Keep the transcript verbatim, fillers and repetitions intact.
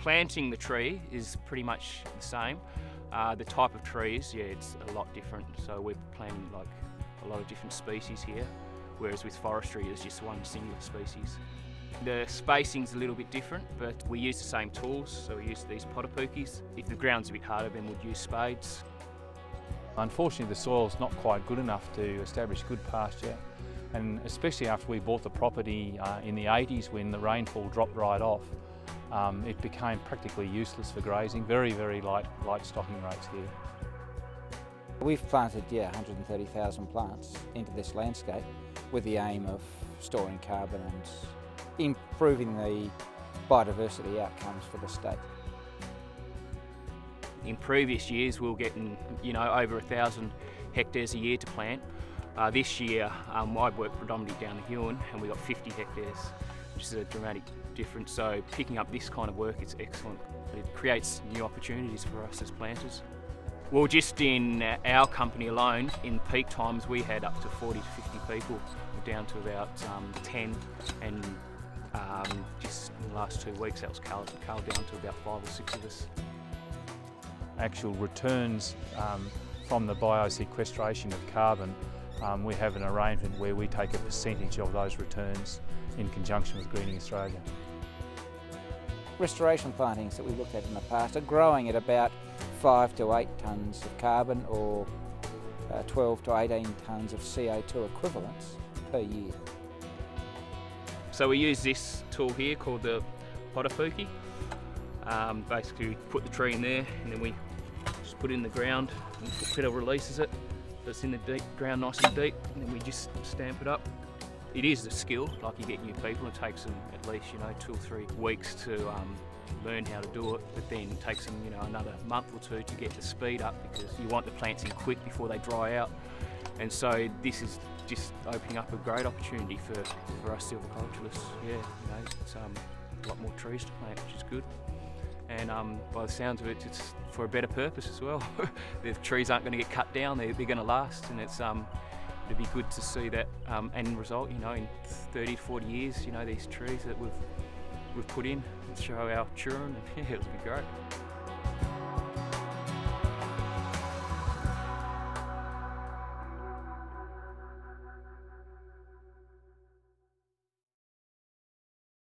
planting the tree is pretty much the same. Uh, the type of trees, yeah, it's a lot different. So we're planting like a lot of different species here, whereas with forestry it's just one single species. The spacing's a little bit different, but we use the same tools, so we use these Pottiputkis. If the ground's a bit harder, then we'd use spades. Unfortunately, the soil's not quite good enough to establish good pasture, and especially after we bought the property uh, in the eighties when the rainfall dropped right off, um, it became practically useless for grazing. Very, very light, light stocking rates here. We've planted, yeah, one hundred and thirty thousand plants into this landscape with the aim of storing carbon and improving the biodiversity outcomes for the state. In previous years we were getting, you know, over a thousand hectares a year to plant. Uh, this year um, I work predominantly down the Huon and we got fifty hectares, which is a dramatic difference. So picking up this kind of work is excellent. It creates new opportunities for us as planters. Well, just in our company alone, in peak times we had up to forty to fifty people. We're down to about um, ten, and um, just in the last two weeks that was culled down to about five or six of us. Actual returns um, from the biosequestration of carbon, um, we have an arrangement where we take a percentage of those returns in conjunction with Greening Australia. Restoration plantings that we looked at in the past are growing at about five to eight tonnes of carbon, or uh, twelve to eighteen tonnes of C O two equivalents per year. So we use this tool here called the Pottiputki. Um, basically we put the tree in there and then we just put it in the ground and the fiddle releases it. So it's in the deep ground nice and deep, and then we just stamp it up. It is a skill, like you get new people, it takes them at least, you know, two or three weeks to um, learn how to do it, but then it takes them, you know, another month or two to get the speed up, because you want the plants in quick before they dry out. And so this is just opening up a great opportunity for, for us silviculturists. Yeah, you know, it's um, a lot more trees to plant, which is good. And um, by the sounds of it, it's for a better purpose as well. The trees aren't going to get cut down, they're, they're going to last, and it's um, it'd be good to see that um, end result, you know, in thirty, forty years, you know, these trees that we've, we've put in and show our children, and yeah, it'll be great.